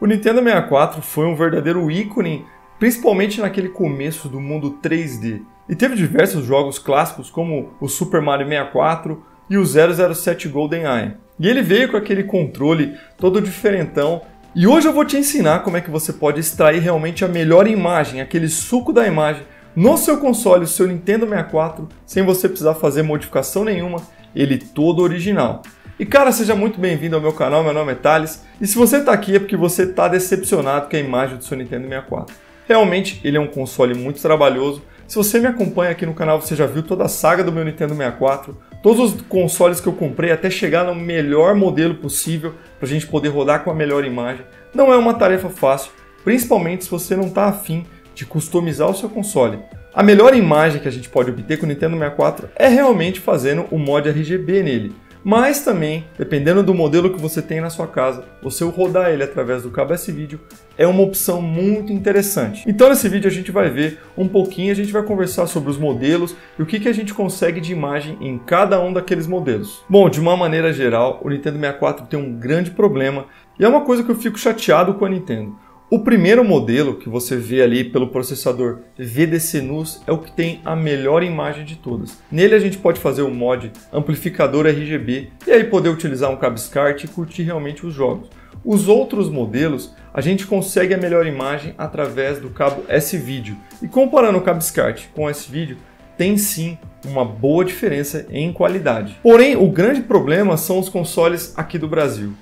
O Nintendo 64 foi um verdadeiro ícone, principalmente naquele começo do mundo 3D, e teve diversos jogos clássicos como o Super Mario 64 e o 007 GoldenEye. E ele veio com aquele controle todo diferentão, e hoje eu vou te ensinar como é que você pode extrair realmente a melhor imagem, aquele suco da imagem, no seu console, o seu Nintendo 64, sem você precisar fazer modificação nenhuma, ele todo original. E cara, seja muito bem-vindo ao meu canal, meu nome é Thales, e se você tá aqui é porque você tá decepcionado com a imagem do seu Nintendo 64. Realmente, ele é um console muito trabalhoso. Se você me acompanha aqui no canal, você já viu toda a saga do meu Nintendo 64, todos os consoles que eu comprei até chegar no melhor modelo possível para a gente poder rodar com a melhor imagem. Não é uma tarefa fácil, principalmente se você não está afim de customizar o seu console. A melhor imagem que a gente pode obter com o Nintendo 64 é realmente fazendo o mod RGB nele. Mas também, dependendo do modelo que você tem na sua casa, você rodar ele através do cabo S-Video é uma opção muito interessante. Então nesse vídeo a gente vai ver um pouquinho, a gente vai conversar sobre os modelos e o que a gente consegue de imagem em cada um daqueles modelos. Bom, de uma maneira geral, o Nintendo 64 tem um grande problema e é uma coisa que eu fico chateado com a Nintendo. O primeiro modelo que você vê ali pelo processador VDC NUS é o que tem a melhor imagem de todas. Nele a gente pode fazer o mod amplificador RGB e aí poder utilizar um cabo SCART e curtir realmente os jogos. Os outros modelos a gente consegue a melhor imagem através do cabo S-Video. E comparando o cabo SCART com o S-Video, tem sim uma boa diferença em qualidade. Porém, o grande problema são os consoles aqui do Brasil.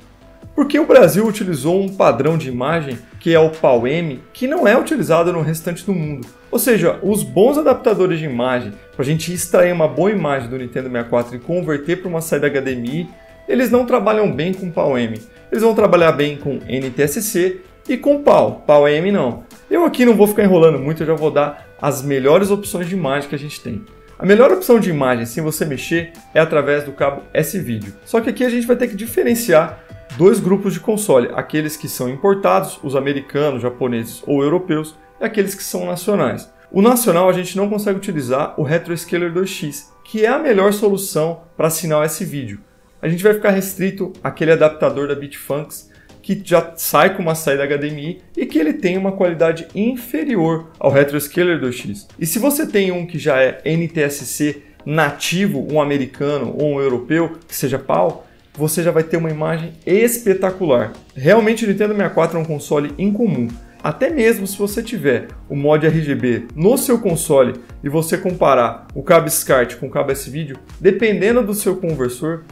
Porque o Brasil utilizou um padrão de imagem, que é o PAL-M, que não é utilizado no restante do mundo. Ou seja, os bons adaptadores de imagem, para a gente extrair uma boa imagem do Nintendo 64 e converter para uma saída HDMI, eles não trabalham bem com PAL-M. Eles vão trabalhar bem com NTSC e com PAL. PAL-M não. Eu aqui não vou ficar enrolando muito, eu já vou dar as melhores opções de imagem que a gente tem. A melhor opção de imagem, sem você mexer, é através do cabo S-Video. Só que aqui a gente vai ter que diferenciar dois grupos de console, aqueles que são importados, os americanos, japoneses ou europeus, e aqueles que são nacionais. O nacional a gente não consegue utilizar o Retroscaler 2X, que é a melhor solução para assinar esse vídeo. A gente vai ficar restrito àquele adaptador da Bitfunx, que já sai com uma saída HDMI e que ele tem uma qualidade inferior ao Retroscaler 2X. E se você tem um que já é NTSC nativo, um americano ou um europeu, que seja PAL, você já vai ter uma imagem espetacular. Realmente o Nintendo 64 é um console incomum. Até mesmo se você tiver o mod RGB no seu console e você comparar o cabo SCART com o cabo S-Video, dependendo do seu conversor,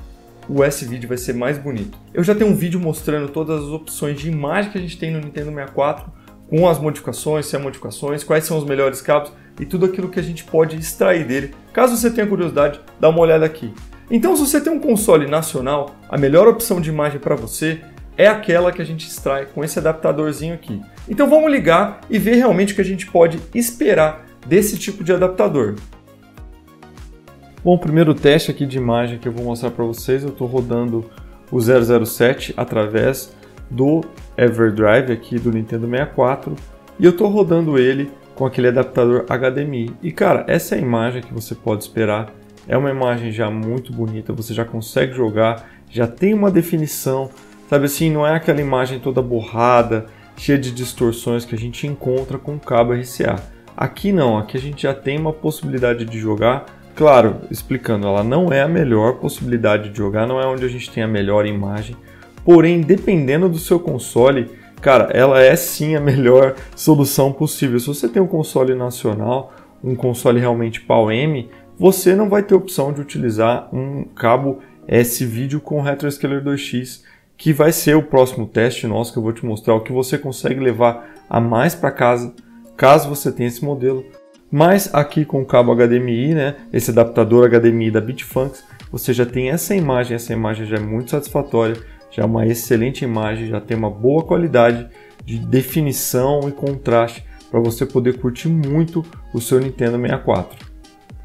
o S-Video vai ser mais bonito. Eu já tenho um vídeo mostrando todas as opções de imagem que a gente tem no Nintendo 64, com as modificações, sem modificações, quais são os melhores cabos e tudo aquilo que a gente pode extrair dele. Caso você tenha curiosidade, dá uma olhada aqui. Então, se você tem um console nacional, a melhor opção de imagem para você é aquela que a gente extrai com esse adaptadorzinho aqui. Então vamos ligar e ver realmente o que a gente pode esperar desse tipo de adaptador. Bom, o primeiro teste aqui de imagem que eu vou mostrar para vocês, eu estou rodando o 007 através do EverDrive aqui do Nintendo 64 e eu estou rodando ele com aquele adaptador HDMI. E cara, essa é a imagem que você pode esperar. É uma imagem já muito bonita, você já consegue jogar, já tem uma definição, sabe assim, não é aquela imagem toda borrada, cheia de distorções que a gente encontra com o cabo RCA. Aqui não, aqui a gente já tem uma possibilidade de jogar, claro, explicando, ela não é a melhor possibilidade de jogar, não é onde a gente tem a melhor imagem, porém, dependendo do seu console, cara, ela é sim a melhor solução possível. Se você tem um console nacional, um console realmente PAL-M, você não vai ter opção de utilizar um cabo S-Video com Retroscaler 2X, que vai ser o próximo teste nosso, que eu vou te mostrar o que você consegue levar a mais para casa, caso você tenha esse modelo. Mas aqui com o cabo HDMI, né, esse adaptador HDMI da Bitfunx, você já tem essa imagem já é muito satisfatória, já é uma excelente imagem, já tem uma boa qualidade de definição e contraste para você poder curtir muito o seu Nintendo 64.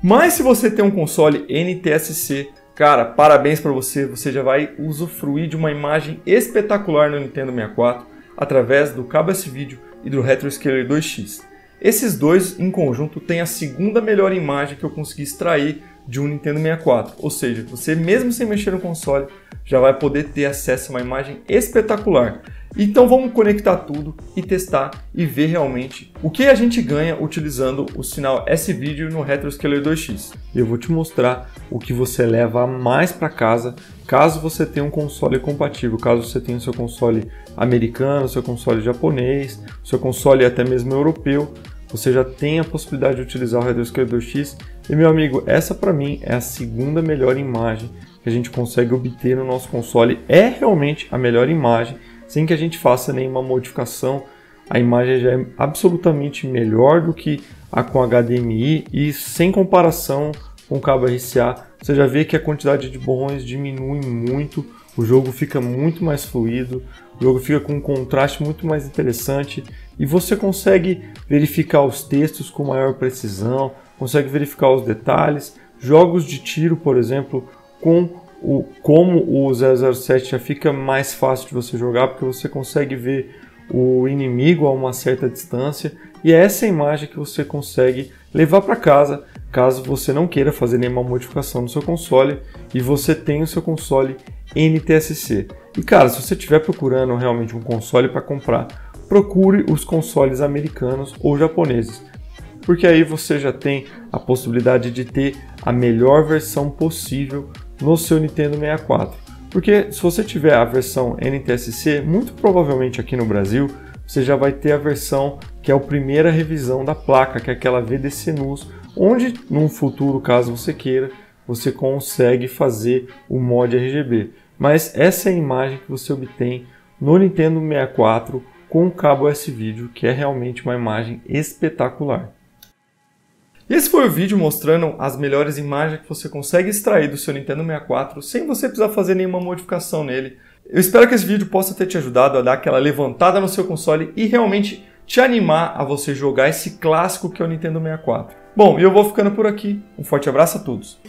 Mas se você tem um console NTSC, cara, parabéns para você, você já vai usufruir de uma imagem espetacular no Nintendo 64 através do cabo S-Video e do Retroscaler 2X. Esses dois em conjunto têm a segunda melhor imagem que eu consegui extrair de um Nintendo 64, ou seja, você mesmo sem mexer no console já vai poder ter acesso a uma imagem espetacular. Então vamos conectar tudo e testar e ver realmente o que a gente ganha utilizando o sinal S-Video no Retroscaler 2X. Eu vou te mostrar o que você leva mais para casa caso você tenha um console compatível, caso você tenha o seu console americano, o seu console japonês, o seu console até mesmo europeu, você já tem a possibilidade de utilizar o Retroscaler 2X. E meu amigo, essa para mim é a segunda melhor imagem que a gente consegue obter no nosso console, é realmente a melhor imagem. Sem que a gente faça nenhuma modificação, a imagem já é absolutamente melhor do que a com HDMI e sem comparação com o cabo RCA. Você já vê que a quantidade de borrões diminui muito, o jogo fica muito mais fluido, o jogo fica com um contraste muito mais interessante e você consegue verificar os textos com maior precisão, consegue verificar os detalhes. Jogos de tiro, por exemplo, como o 007 já fica mais fácil de você jogar, porque você consegue ver o inimigo a uma certa distância, e é essa imagem que você consegue levar para casa caso você não queira fazer nenhuma modificação no seu console e você tem o seu console NTSC. E cara, se você estiver procurando realmente um console para comprar, procure os consoles americanos ou japoneses, porque aí você já tem a possibilidade de ter a melhor versão possível no seu Nintendo 64, porque se você tiver a versão NTSC, muito provavelmente aqui no Brasil, você já vai ter a versão que é a primeira revisão da placa, que é aquela VDC NUS, onde num futuro, caso você queira, você consegue fazer o mod RGB. Mas essa é a imagem que você obtém no Nintendo 64 com o cabo S-Video, que é realmente uma imagem espetacular. Esse foi o vídeo mostrando as melhores imagens que você consegue extrair do seu Nintendo 64 sem você precisar fazer nenhuma modificação nele. Eu espero que esse vídeo possa ter te ajudado a dar aquela levantada no seu console e realmente te animar a você jogar esse clássico que é o Nintendo 64. Bom, eu vou ficando por aqui. Um forte abraço a todos.